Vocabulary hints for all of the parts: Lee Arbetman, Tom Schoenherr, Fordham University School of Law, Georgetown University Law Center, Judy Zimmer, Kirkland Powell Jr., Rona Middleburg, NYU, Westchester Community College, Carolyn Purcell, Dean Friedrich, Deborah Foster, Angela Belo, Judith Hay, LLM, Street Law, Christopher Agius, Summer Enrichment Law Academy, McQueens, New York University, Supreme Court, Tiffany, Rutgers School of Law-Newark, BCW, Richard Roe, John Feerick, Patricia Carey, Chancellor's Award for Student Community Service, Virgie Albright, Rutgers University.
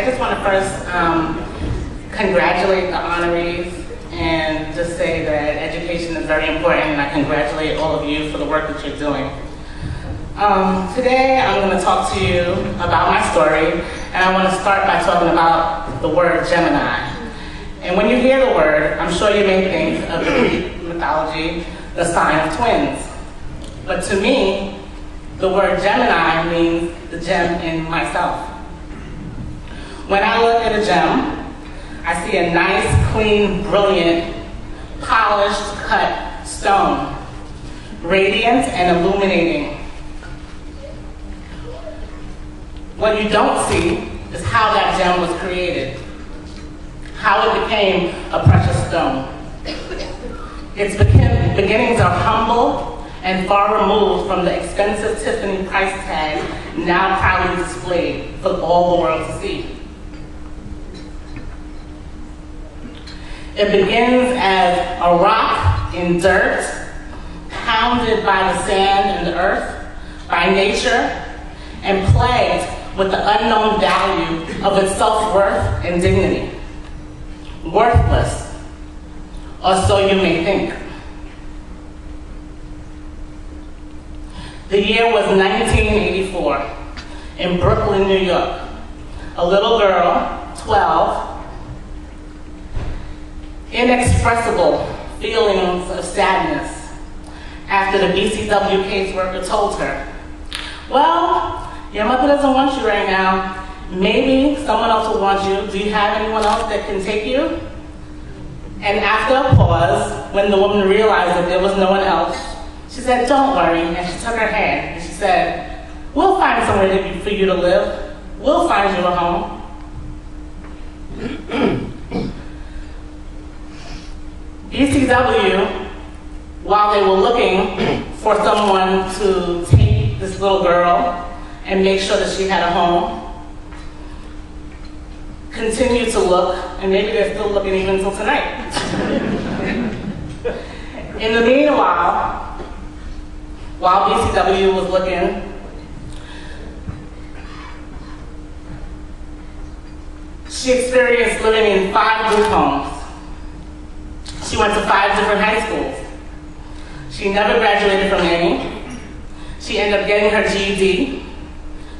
I just want to first congratulate the honorees and just say that education is very important, and I congratulate all of you for the work that you're doing. Today, I'm going to talk to you about my story, and I want to start by talking about the word Gemini. And when you hear the word, I'm sure you may think of the Greek mythology, the sign of twins. But to me, the word Gemini means the gem in myself. When I look at a gem, I see a nice, clean, brilliant, polished, cut stone, radiant and illuminating. What you don't see is how that gem was created, how it became a precious stone. Its beginnings are humble and far removed from the expensive Tiffany price tag now proudly displayed for all the world to see. It begins as a rock in dirt, pounded by the sand and the earth, by nature, and plagued with the unknown value of its self-worth and dignity. Worthless, or so you may think. The year was 1984 in Brooklyn, New York. A little girl, 12, inexpressible feelings of sadness after the BCW caseworker told her, "Well, your mother doesn't want you right now. Maybe someone else will want you. Do you have anyone else that can take you?" And after a pause, when the woman realized that there was no one else, she said, "Don't worry," and she took her hand, and she said, "We'll find somewhere for you to live. We'll find you a home." BCW, while they were looking for someone to take this little girl and make sure that she had a home, continued to look, and maybe they're still looking even till tonight. In the meanwhile, while BCW was looking, she experienced living in 5 group homes. She went to 5 different high schools. She never graduated from any. She ended up getting her GED.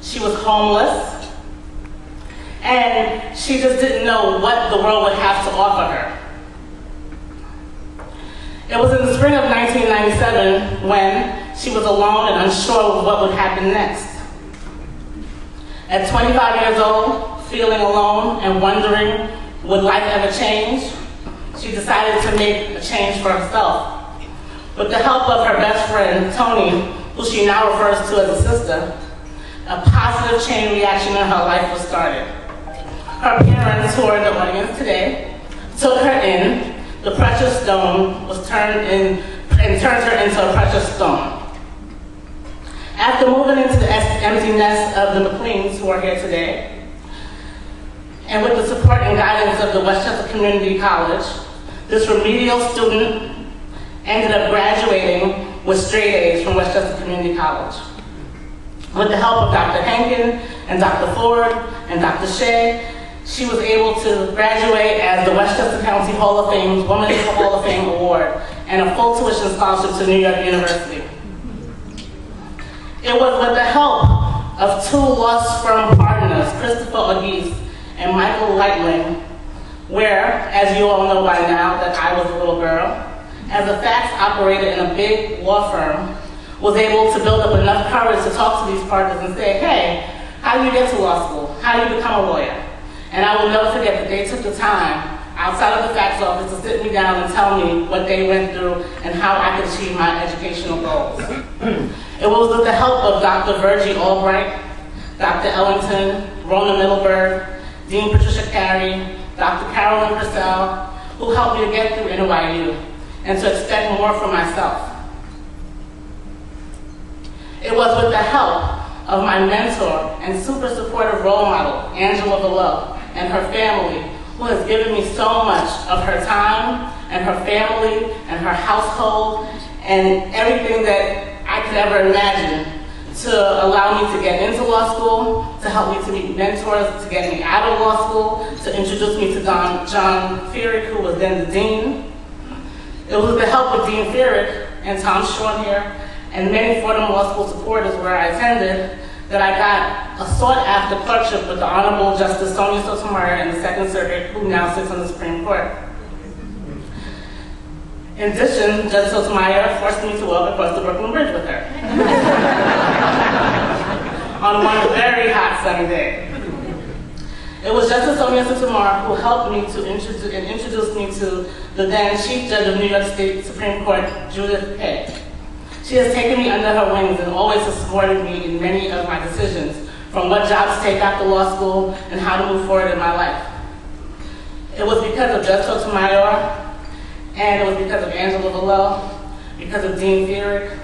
She was homeless. And she just didn't know what the world would have to offer her. It was in the spring of 1997 when she was alone and unsure of what would happen next. At 25 years old, feeling alone and wondering, would life ever change? She decided to make a change for herself. With the help of her best friend, Tony, who she now refers to as a sister, a positive chain reaction in her life was started. Her parents, who are in the audience today, took her in. The precious stone was turned her into a precious stone. After moving into the empty nest of the McQueens, who are here today, and with the support and guidance of the Westchester Community College, this remedial student ended up graduating with straight A's from Westchester Community College. With the help of Dr. Hankin and Dr. Ford and Dr. Shea, she was able to graduate as the Westchester County Hall of Fame's Women's Hall of Fame Award and a full tuition scholarship to New York University. It was with the help of 2 law firm partners, Christopher Agius and Michael Lightling, where, as you all know by now that I was a little girl, as a fax operator in a big law firm, was able to build up enough courage to talk to these partners and say, "Hey, how do you get to law school? How do you become a lawyer?" And I will never forget that they took the time outside of the fax office to sit me down and tell me what they went through and how I could achieve my educational goals. It was with the help of Dr. Virgie Albright, Dr. Ellington, Rona Middleburg, Dean Patricia Carey, Dr. Carolyn Purcell, who helped me to get through NYU and to expect more from myself. It was with the help of my mentor and super supportive role model, Angela Belo, and her family, who has given me so much of her time and her family and her household and everything that I could ever imagine to allow me to get into law school, to help me to meet mentors, to get me out of law school, to introduce me to John Feerick, who was then the dean. It was the help of Dean Friedrich and Tom Schoenherr and many Fordham Law School supporters where I attended that I got a sought-after clerkship with the Honorable Justice Sonia Sotomayor in the Second Circuit, who now sits on the Supreme Court. In addition, Justice Sotomayor forced me to walk across the Brooklyn Bridge with her on one very hot summer day. It was Justice Sonia Sotomayor who helped me to introduce me to the then Chief Judge of New York State Supreme Court, Judith Hay. She has taken me under her wings and always has supported me in many of my decisions, from what jobs to take after law school and how to move forward in my life. It was because of Justice Sotomayor, and it was because of Angela Belo, because of Dean Friedrich,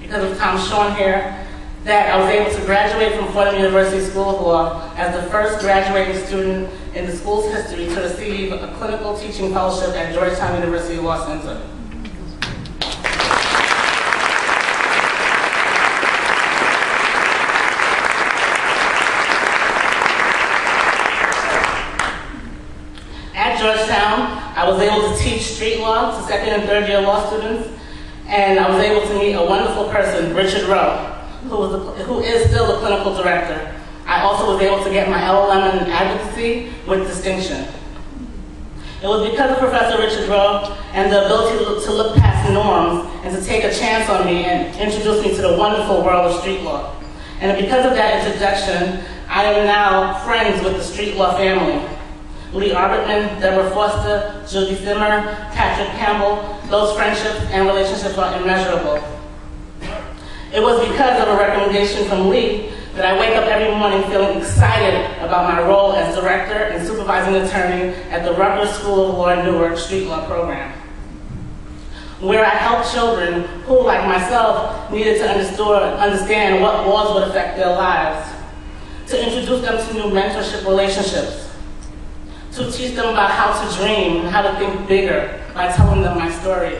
because of Tom Schoenherr, that I was able to graduate from Fordham University School of Law as the first graduating student in the school's history to receive a clinical teaching fellowship at Georgetown University Law Center. At Georgetown, I was able to teach street law to second and third year law students, and I was able to meet a wonderful person, Richard Roe, who is still the clinical director. I also was able to get my LLM in advocacy with distinction. It was because of Professor Richard Roe and the ability to look past norms and to take a chance on me and introduce me to the wonderful world of street law. And because of that introduction, I am now friends with the street law family. Lee Arbetman, Deborah Foster, Judy Zimmer, Patrick Campbell, those friendships and relationships are immeasurable. It was because of a recommendation from Lee that I wake up every morning feeling excited about my role as director and supervising attorney at the Rutgers School of Law in Newark Street Law Program, where I help children who, like myself, needed to understand what laws would affect their lives, to introduce them to new mentorship relationships, to teach them about how to dream and how to think bigger by telling them my story.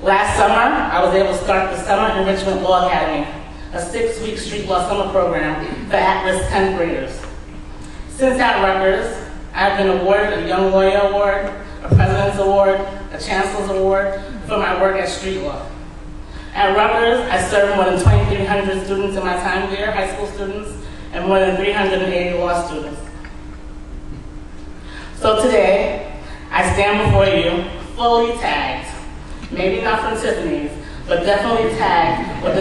Last summer, I was able to start the Summer Enrichment Law Academy, a 6-week street law summer program for at-risk 10th graders. Since at Rutgers, I've been awarded a Young Lawyer Award, a President's Award, a Chancellor's Award for my work at street law. At Rutgers, I served more than 2,300 students in my time there, high school students, and more than 380 law students. So today, I stand before you fully tagged. Maybe not from Tiffany's, but definitely tagged with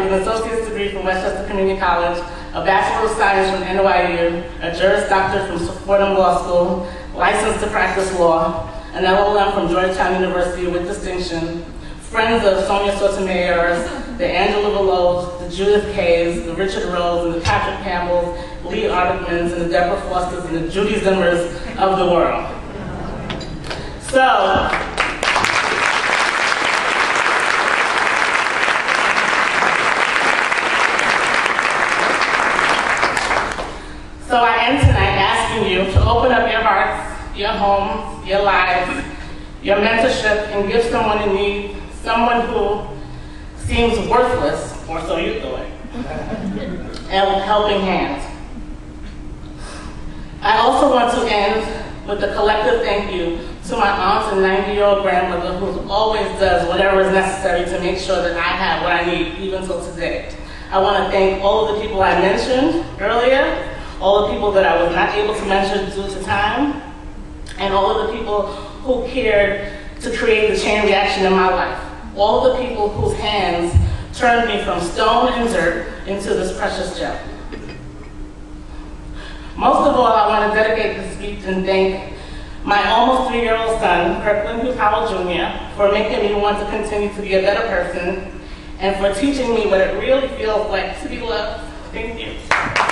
an associate's degree from Westchester Community College, a Bachelor of Science from NYU, a Juris Doctor from Fordham Law School, licensed to practice law, an LLM from Georgetown University with distinction, friends of Sonia Sotomayor's, the Angela Belos, the Judith Kays, the Richard Rose, and the Patrick Campbells, Lee Arbetmans, and the Deborah Fosters, and the Judy Zimmers of the world. So I am tonight asking you to open up your hearts, your homes, your lives, your mentorship, and give someone in need, someone who seems worthless, or so you thought, a helping hand. I also want to end with a collective thank you to my aunt and 90-year-old grandmother who always does whatever is necessary to make sure that I have what I need, even till today. I want to thank all of the people I mentioned earlier, all the people that I was not able to mention due to time, and all of the people who cared to create the chain reaction in my life. All of the people whose hands turned me from stone and dirt into this precious gem. Most of all, I want to dedicate this speech and thank my almost 3-year-old son, Kirkland Powell Jr., for making me want to continue to be a better person and for teaching me what it really feels like to be loved. Thank you.